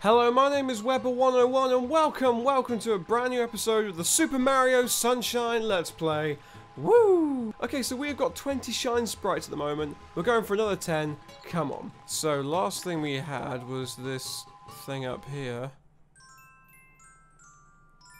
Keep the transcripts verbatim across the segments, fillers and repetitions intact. Hello, my name is Webber one oh one and welcome, welcome to a brand new episode of the Super Mario Sunshine Let's Play. Woo! Okay, so we've got twenty shine sprites at the moment. We're going for another ten. Come on. So last thing we had was this thing up here.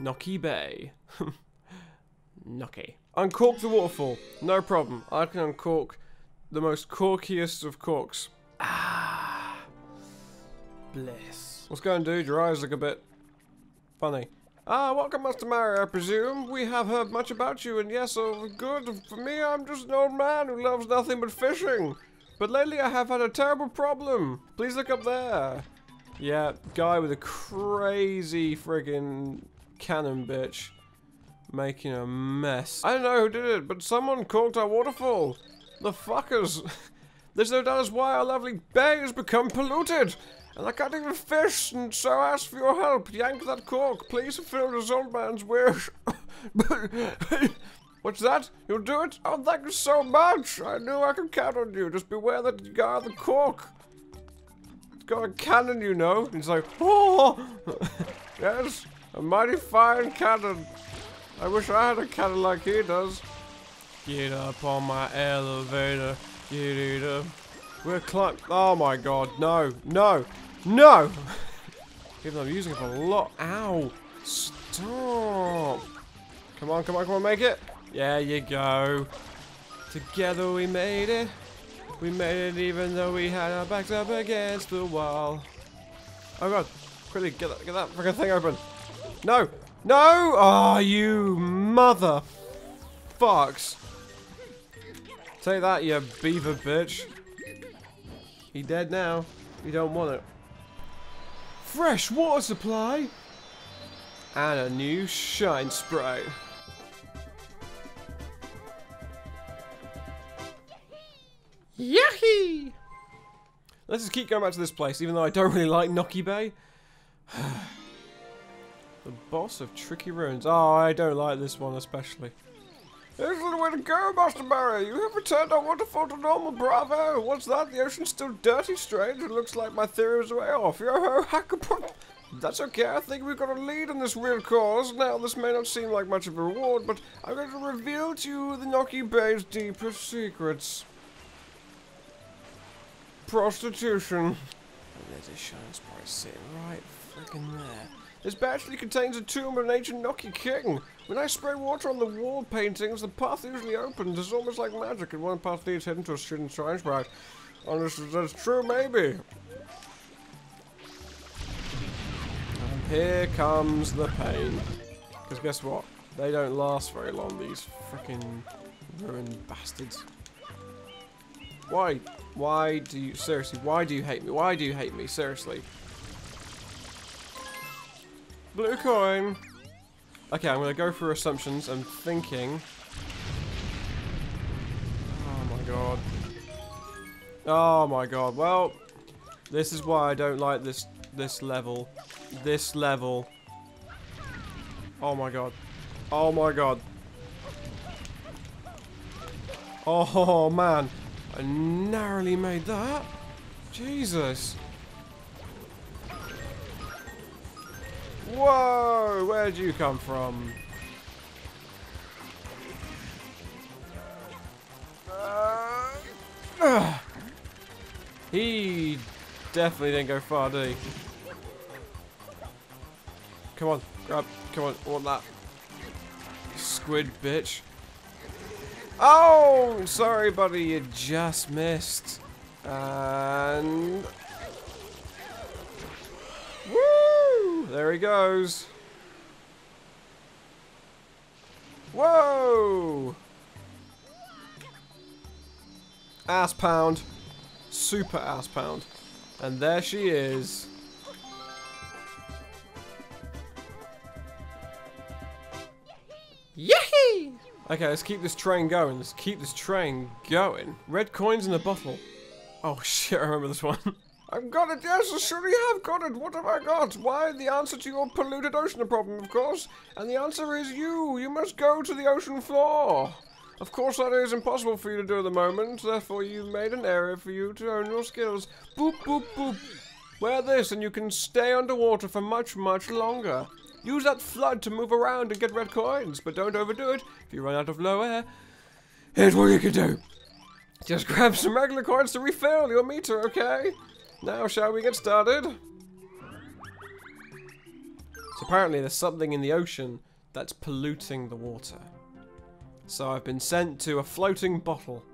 Noki Bay. Noki. Uncork the waterfall. No problem. I can uncork the most corkiest of corks. Ah. Bliss. What's going to do? Your eyes look a bit funny. Ah, welcome, Master Mario, I presume. We have heard much about you, and yes, oh, good. For me, I'm just an old man who loves nothing but fishing. But lately, I have had a terrible problem. Please look up there. Yeah, guy with a crazy friggin' cannon bitch. Making a mess. I don't know who did it, but someone corked our waterfall. The fuckers. There's no doubt as why our lovely bay has become polluted. And I can't even fish, and so I ask for your help. Yank that cork, please fulfill this old man's wish. What's that? You'll do it? Oh, thank you so much. I knew I could count on you. Just beware that guy with the cork. It's got a cannon, you know. It's like, oh! Yes, a mighty fine cannon. I wish I had a cannon like he does. Get up on my elevator. Get up. We're climb- oh my god, no, no, no! Even though I'm using it for a lot- ow! Stop! Come on, come on, come on, make it! Yeah, you go! Together we made it! We made it even though we had our backs up against the wall! Oh god, quickly, get that, get that freaking thing open! No! No! Oh, you mother fucks! Take that, you beaver bitch! He dead now. You don't want it. Fresh water supply! And a new shine sprite. Yahee! Let's just keep going back to this place, even though I don't really like Noki Bay. The boss of Tricky Ruins. Oh, I don't like this one especially. There's a little way to go, Master Mario. You have returned our waterfall to normal. Bravo! What's that? The ocean's still dirty, strange. It looks like my theory was way off. Yo-ho, hackapot. That's okay. I think we've got a lead in this weird cause. Now, this may not seem like much of a reward, but I'm going to reveal to you the Noki Bay's deepest secrets. Prostitution. And there's a shine sprite sitting right freaking there. This bay actually contains a tomb of an ancient Noki king. When I spray water on the wall paintings, the path usually opens. It's almost like magic, and one path leads hidden to a student's shine sprite. Honestly, that's true, maybe. And here comes the pain. Because guess what? They don't last very long, these frickin' ruined bastards. Why? Why do you... Seriously, why do you hate me? Why do you hate me? Seriously. Blue coin. Okay, I'm gonna go for assumptions. I'm thinking. Oh my god. Oh my god. Well, this is why I don't like this this level. This level. Oh my god. Oh my god. Oh man. I narrowly made that. Jesus. Whoa! Where'd you come from? Uh, uh, he definitely didn't go far, did he? Come on, grab! Come on, want that squid, bitch? Oh, sorry, buddy, you just missed. And. There he goes. Whoa! Ass pound. Super ass pound. And there she is. Yahee! Okay, let's keep this train going. Let's keep this train going. Red coins in the bottle. Oh shit, I remember this one. I've got it, yes, I surely have got it. What have I got? Why, the answer to your polluted ocean problem, of course. And the answer is you. You must go to the ocean floor. Of course that is impossible for you to do at the moment, therefore you've made an area for you to own your skills. Boop boop boop. Wear this and you can stay underwater for much, much longer. Use that flood to move around and get red coins, but don't overdo it. If you run out of low air, here's what you can do. Just grab some regular coins to refill your meter, okay? Now shall we get started? So apparently there's something in the ocean that's polluting the water. So I've been sent to a floating bottle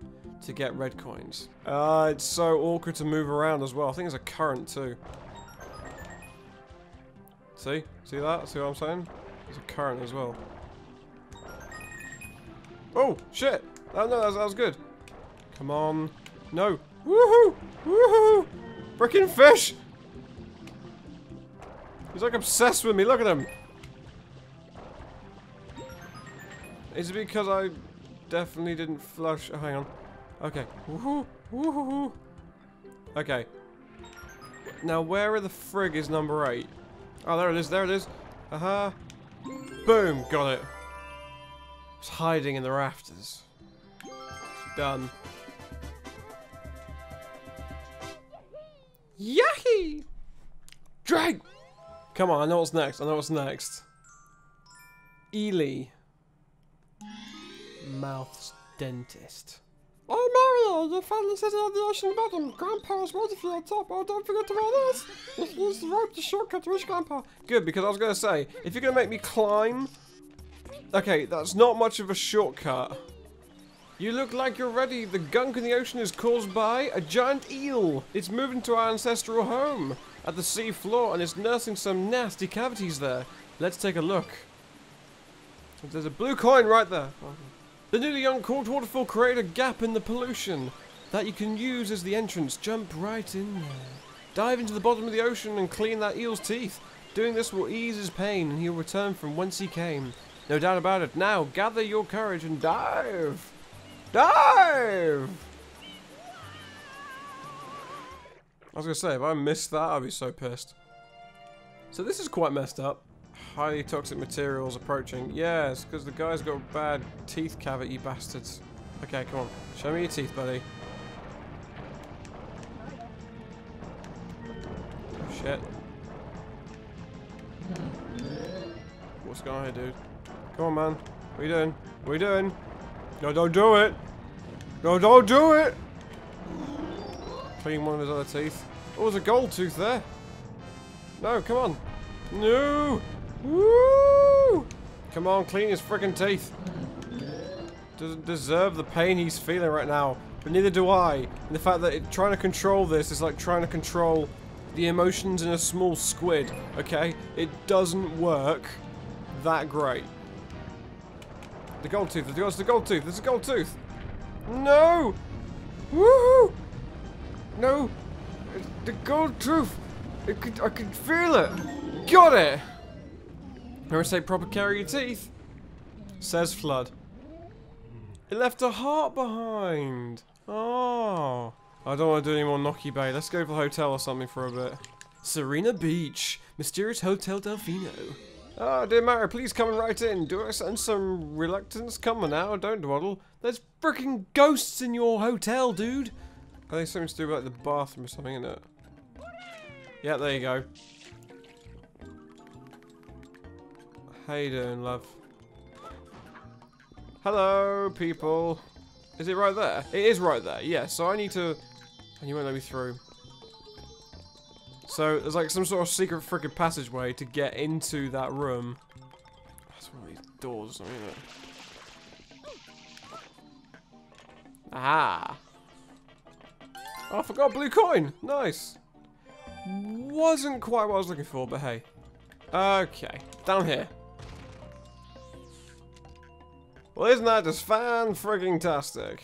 to get red coins. Uh, it's so awkward to move around as well. I think there's a current too. See? See that? See what I'm saying? There's a current as well. Oh, shit! Oh no, that was, that was good. Come on. No. Woohoo! Woohoo! Frickin' fish! He's like obsessed with me. Look at him! Is it because I definitely didn't flush? Oh, hang on. Okay. Woohoo! Woohoo! Okay. Now, where are the frig is number eight? Oh, there it is. There it is. Aha. Uh-huh. Boom. Got it. It's hiding in the rafters. Done. Yahee! Drag! Come on, I know what's next. I know what's next. Ely. Mouth's dentist. Oh, Mario, you finally set out the ocean bottom. Grandpa's waterfall top. Oh, don't forget about this. Let's use the rope to shortcut to reach Grandpa. Good, because I was going to say, if you're going to make me climb... Okay, that's not much of a shortcut. You look like you're ready. The gunk in the ocean is caused by a giant eel. It's moving to our ancestral home at the sea floor, and it's nursing some nasty cavities there. Let's take a look. There's a blue coin right there. The newly uncorked waterfall created a gap in the pollution that you can use as the entrance. Jump right in there. Dive into the bottom of the ocean and clean that eel's teeth. Doing this will ease his pain, and he'll return from whence he came. No doubt about it. Now, gather your courage and dive! Dive! I was going to say, if I missed that, I'd be so pissed. So this is quite messed up. Highly toxic materials approaching. Yes, because the guy's got bad teeth cavity bastards. Okay, come on. Show me your teeth, buddy. Oh, shit. What's going on here, dude? Come on, man. What are you doing? What are you doing? No, don't do it! No, don't do it! Clean one of his other teeth. Oh, there's a gold tooth there! No, come on! No! Woo! Come on, clean his frickin' teeth! Doesn't deserve the pain he's feeling right now, but neither do I. And the fact that it, trying to control this is like trying to control the emotions in a small squid, okay? It doesn't work that great. The gold tooth, there's the gold tooth, there's a gold tooth! No! Woohoo! No! The gold tooth! I could, I could feel it! Got it! Never say proper care of your teeth. Says Flood. It left a heart behind! Oh! I don't want to do any more Noki Bay. Let's go for the hotel or something for a bit. Serena Beach. Mysterious Hotel Delfino. Ah, oh, dear Mario, please come right in. Do I sense some reluctance? Come on now, don't dawdle. There's freaking ghosts in your hotel, dude. I think something to do with like, the bathroom or something, isn't it? Yeah, there you go. How you doing, love? Hello, people. Is it right there? It is right there, yeah. So I need to... And you won't let me through. So, there's like some sort of secret frickin' passageway to get into that room. That's one of these doors or something, isn't it? Aha! Oh, I forgot a blue coin! Nice! Wasn't quite what I was looking for, but hey. Okay, down here. Well, isn't that just fan-frigging-tastic?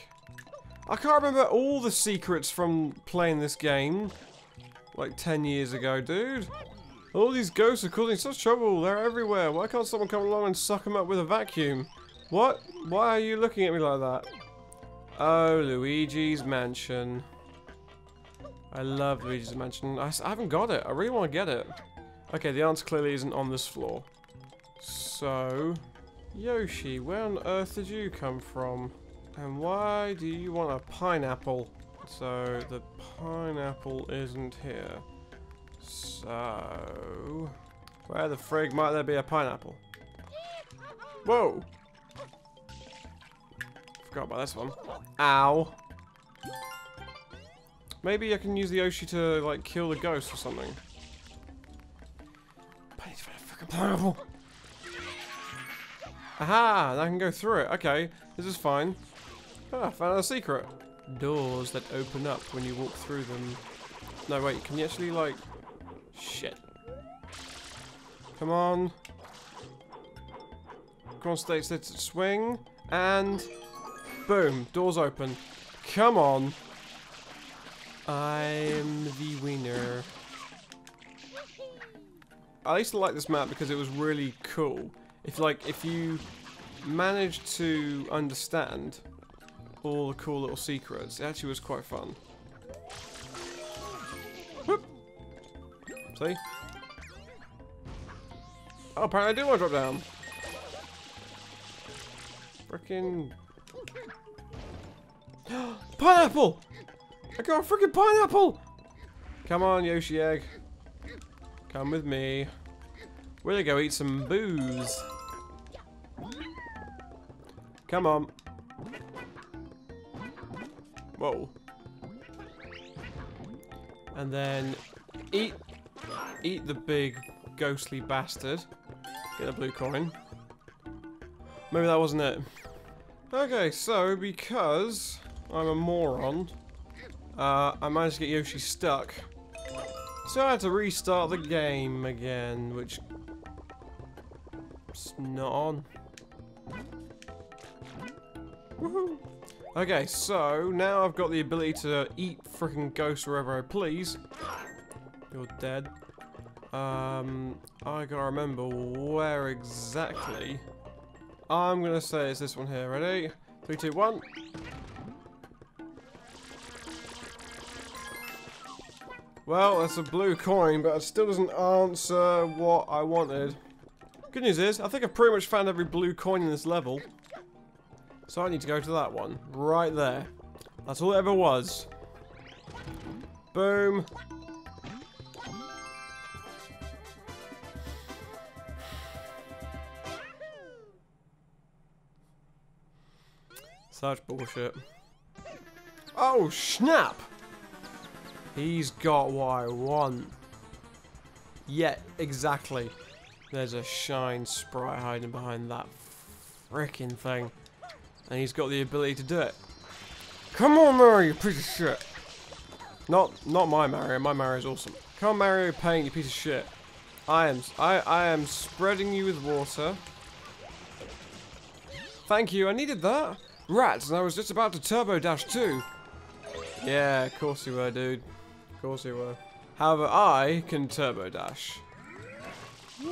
I can't remember all the secrets from playing this game. Like ten years ago, dude. All these ghosts are causing such trouble. They're everywhere. Why can't someone come along and suck them up with a vacuum? What? Why are you looking at me like that? Oh, Luigi's Mansion. I love Luigi's Mansion. I haven't got it. I really want to get it. Okay, the answer clearly isn't on this floor. So, Yoshi, where on earth did you come from? And why do you want a pineapple? So the pineapple isn't here. So where the frig might there be a pineapple? Whoa! Forgot about this one. Ow! Maybe I can use the Yoshi to like kill the ghost or something. But I need to find a freaking pineapple. Aha! I can go through it. Okay, this is fine. Ah, found a secret. Doors that open up when you walk through them. No, wait, can you actually, like... Shit. Come on. Come on, states, let's swing. And... Boom, doors open. Come on. I'm the winner. I used to like this map because it was really cool. If, like, if you managed to understand all the cool little secrets, it actually was quite fun. Whoop. See? Oh, apparently I do want to drop down. Frickin' pineapple! I got a frickin' pineapple! Come on, Yoshi Egg. Come with me. We're gonna go eat some booze. Come on. Whoa. And then eat eat the big ghostly bastard. Get a blue coin. Maybe that wasn't it. Okay, so because I'm a moron, uh, I managed to get Yoshi stuck. So I had to restart the game again, which it's not on. Woohoo! Okay, so now I've got the ability to eat freaking ghosts wherever I please. You're dead. Um, I gotta remember where exactly. I'm gonna say it's this one here. Ready? Three, two, one. Well, that's a blue coin, but it still doesn't answer what I wanted. Good news is, I think I've pretty much found every blue coin in this level. So I need to go to that one, right there. That's all it ever was. Boom. Such bullshit. Oh, snap! He's got what I want. Yeah, exactly. There's a shine sprite hiding behind that frickin' thing. And he's got the ability to do it. Come on, Mario, you piece of shit. Not, not my Mario. My Mario's awesome. Come on, Mario Paint, you piece of shit. I am, I, I am spreading you with water. Thank you. I needed that. Rats, and I was just about to turbo dash too. Yeah, of course you were, dude. Of course you were. However, I can turbo dash. Woo!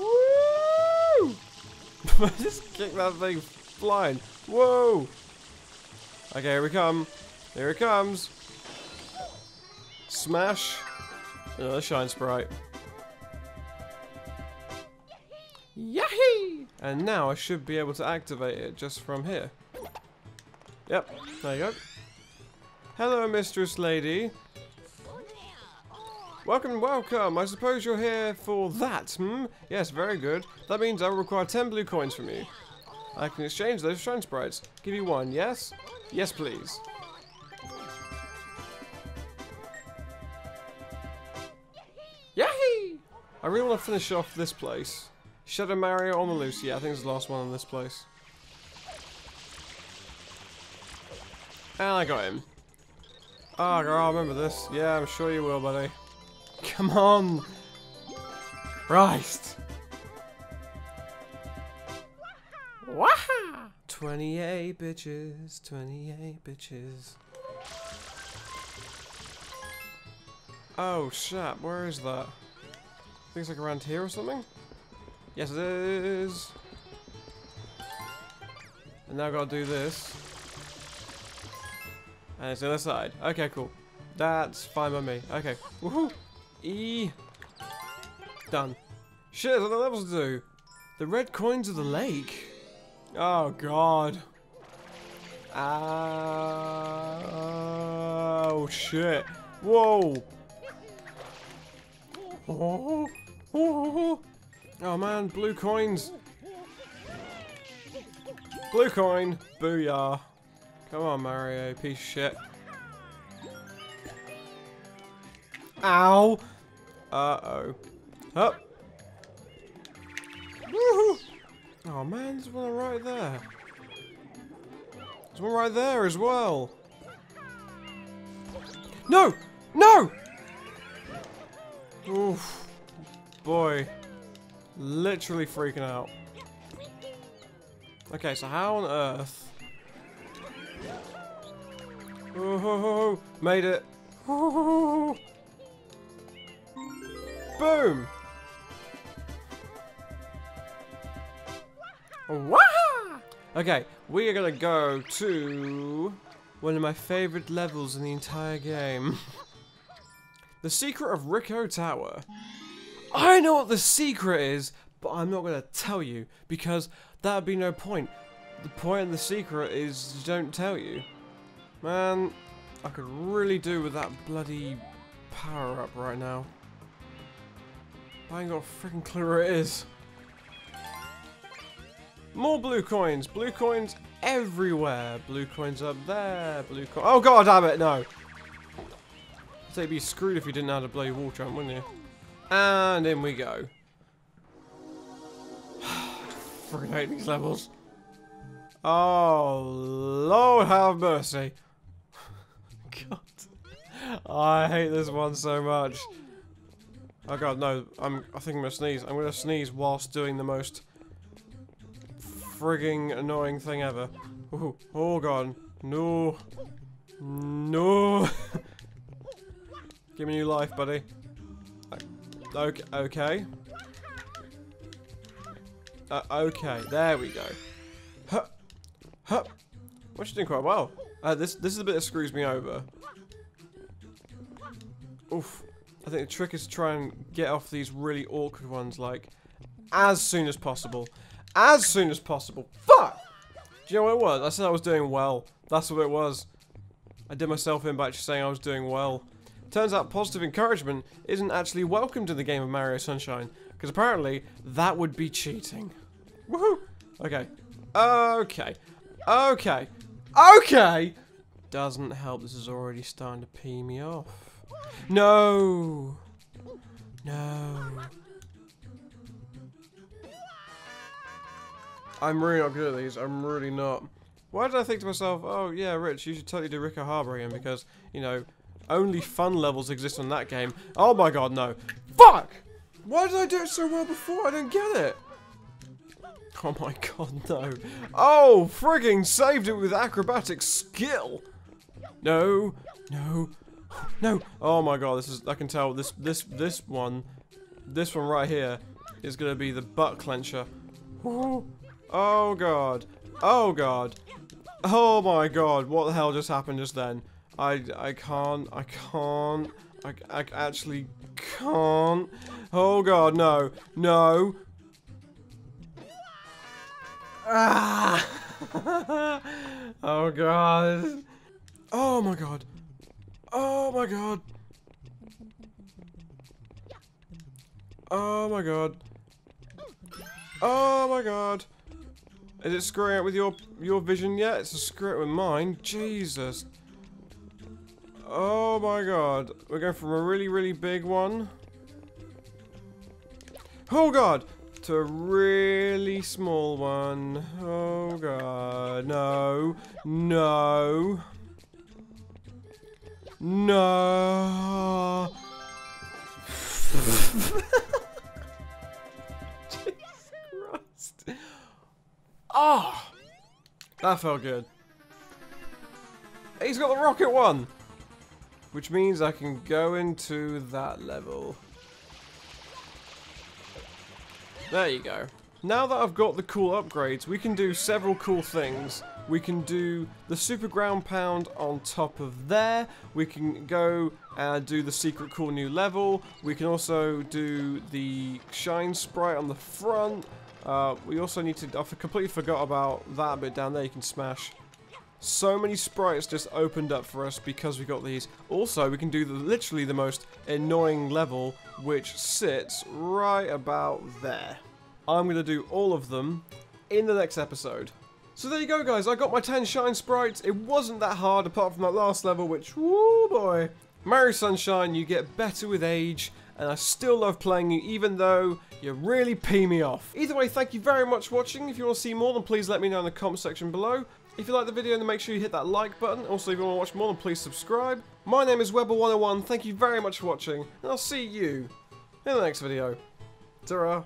I just kicked that thing flying. Whoa! Okay, here we come. Here it comes. Smash. Another shine sprite. Yahee! And now I should be able to activate it just from here. Yep, there you go. Hello, mistress lady. Welcome, welcome. I suppose you're here for that, hmm? Yes, very good. That means I will require ten blue coins from you. I can exchange those shine sprites. Give you one, yes? Yes, please. Yahee! I really want to finish off this place. Shadow Mario on the loose. Yeah, I think it's the last one on this place. And I got him. Oh, girl, I remember this. Yeah, I'm sure you will, buddy. Come on! Christ! Waha! twenty-eight bitches, twenty-eight bitches. Oh, shit, where is that? I think it's like around here or something? Yes, it is. And now I've got to do this. And it's the other side. Okay, cool. That's fine by me. Okay. Woohoo! E. Done. Shit, there's other levels to do. The red coins of the lake. Oh, God. Uh, oh shit! Whoa! Oh, oh, oh, oh man, blue coins! Blue coin! Booyah! Come on, Mario, piece of shit! Ow! Uh-oh. Up! Woohoo! Oh man, there's one right there. There's one right there as well. No! No! Oof. Boy. Literally freaking out. Okay, so how on earth... Oh, ho, ho. Made it. Oh, ho, ho. Boom! Wah! Okay, we are gonna go to one of my favorite levels in the entire game. The secret of Ricco Tower. I know what the secret is, but I'm not gonna tell you because that would be no point. The point of the secret is don't tell you. Man, I could really do with that bloody power up right now. I ain't got a freaking clue where it is. More blue coins, blue coins everywhere. Blue coins up there, blue coins. Oh god damn it, no. So you'd be screwed if you didn't know how to blow your wall jump, wouldn't you? And in we go. Freaking hate these levels. Oh Lord have mercy. God. I hate this one so much. Oh god no, I'm I think I'm gonna sneeze. I'm gonna sneeze whilst doing the most frigging annoying thing ever. Ooh, oh god. No. No. Give me new life, buddy. Okay. Okay. Uh, okay. There we go. Huh. Huh. Well, she's doing quite well. Uh, this this is the bit that screws me over. Oof. I think the trick is to try and get off these really awkward ones, like, as soon as possible. As soon as possible. Fuck! Do you know what it was? I said I was doing well. That's what it was. I did myself in by actually saying I was doing well. Turns out positive encouragement isn't actually welcomed in the game of Mario Sunshine. Because apparently, that would be cheating. Woohoo! Okay. Okay. Okay. Okay! Doesn't help. This is already starting to pee me off. No! No. I'm really not good at these, I'm really not. Why did I think to myself, oh yeah, Rich, you should totally do Ricco Harbor again because, you know, only fun levels exist on that game. Oh my god, no. Fuck! Why did I do it so well before? I don't get it. Oh my god, no. Oh, frigging saved it with acrobatic skill. No, no, no. Oh my god, this is, I can tell this, this, this one, this one right here is gonna be the butt clencher. Ooh. Oh god. Oh god. Oh my god. What the hell just happened just then? I, I can't. I can't. I, I actually can't. Oh god. No. No. Ah. Oh god. Oh my god. Oh my god. Oh my god. Oh my god. Is it screwing up with your your vision yet? Yeah, it's a screw up with mine. Jesus. Oh my god. We're going from a really, really big one. Oh god! To a really small one. Oh god. No. No. No. Jesus Christ. Oh, that felt good. He's got the rocket one, which means I can go into that level. There you go. Now that I've got the cool upgrades, we can do several cool things. We can do the super ground pound on top of there. We can go and do the secret cool new level. We can also do the shine sprite on the front. Uh, we also need to, I completely forgot about that bit down there you can smash. So many sprites just opened up for us because we got these. Also, we can do the, literally the most annoying level, which sits right about there. I'm going to do all of them in the next episode. So there you go, guys. I got my ten shine sprites. It wasn't that hard, apart from that last level, which, woo boy. Mario Sunshine, you get better with age, and I still love playing you, even though you really pee me off. Either way, thank you very much for watching. If you want to see more, then please let me know in the comment section below. If you like the video, then make sure you hit that like button. Also, if you want to watch more, then please subscribe. My name is Webber one oh one. Thank you very much for watching, and I'll see you in the next video. Ta-ra.